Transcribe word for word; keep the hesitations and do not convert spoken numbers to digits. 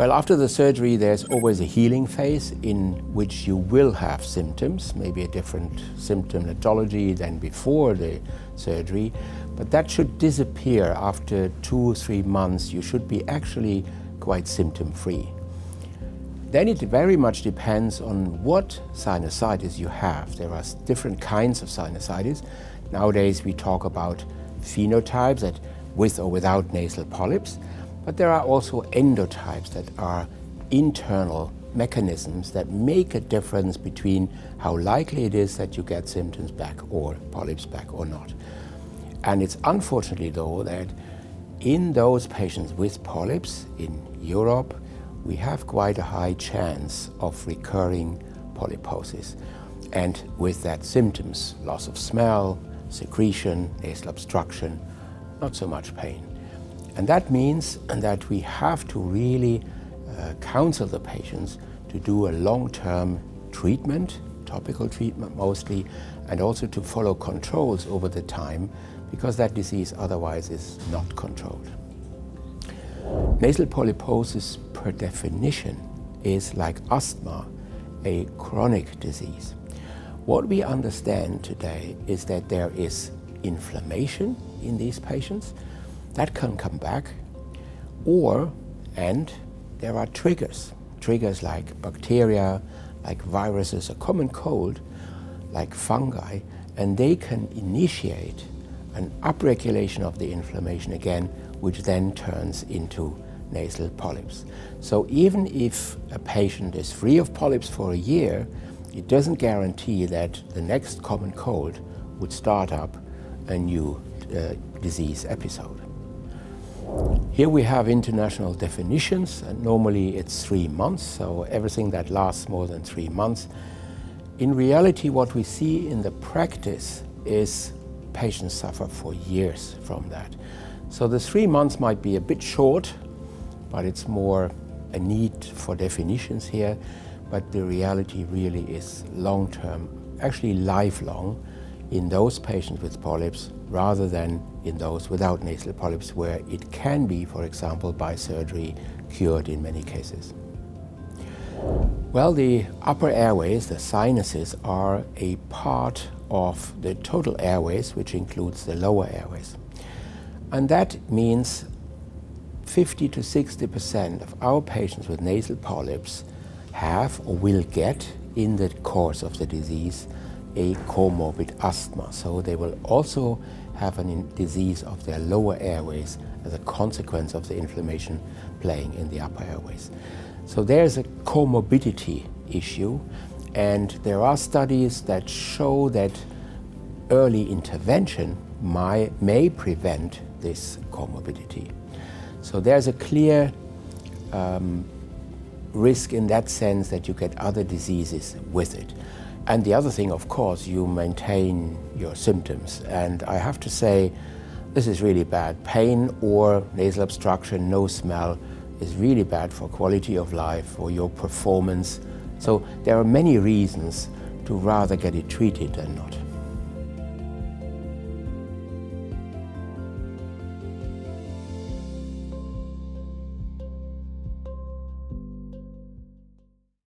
Well, after the surgery, there's always a healing phase in which you will have symptoms, maybe a different symptomatology than before the surgery, but that should disappear after two or three months. You should be actually quite symptom-free. Then it very much depends on what sinusitis you have. There are different kinds of sinusitis. Nowadays we talk about phenotypes that with or without nasal polyps, but there are also endotypes that are internal mechanisms that make a difference between how likely it is that you get symptoms back or polyps back or not. And it's unfortunately though that in those patients with polyps in Europe, we have quite a high chance of recurring polyposis. And with that symptoms, loss of smell, secretion, nasal obstruction, not so much pain. And that means that we have to really uh, counsel the patients to do a long-term treatment, topical treatment mostly, and also to follow controls over the time, because that disease otherwise is not controlled. Nasal polyposis, per definition, is like asthma, a chronic disease. What we understand today is that there is inflammation in these patients that can come back, or and there are triggers triggers like bacteria, like viruses, a common cold, like fungi, and they can initiate an upregulation of the inflammation again, which then turns into nasal polyps. So even if a patient is free of polyps for a year, it doesn't guarantee that the next common cold would start up a new uh, disease episode. Here we have international definitions, and normally it's three months, so everything that lasts more than three months. In reality, what we see in the practice is patients suffer for years from that. So the three months might be a bit short, but it's more a need for definitions here. But the reality really is long-term, actually lifelong, in those patients with polyps rather than in those without nasal polyps, where it can be, for example, by surgery cured in many cases. Well, the upper airways, the sinuses, are a part of the total airways, which includes the lower airways. And that means fifty to sixty percent of our patients with nasal polyps have or will get in the course of the disease a comorbid asthma. So they will also have a disease of their lower airways as a consequence of the inflammation playing in the upper airways. So there's a comorbidity issue, and there are studies that show that early intervention may, may prevent this comorbidity. So there's a clear um, risk in that sense that you get other diseases with it. And the other thing, of course, you maintain your symptoms. And I have to say, this is really bad. Pain or nasal obstruction, no smell, is really bad for quality of life, for your performance. So there are many reasons to rather get it treated than not.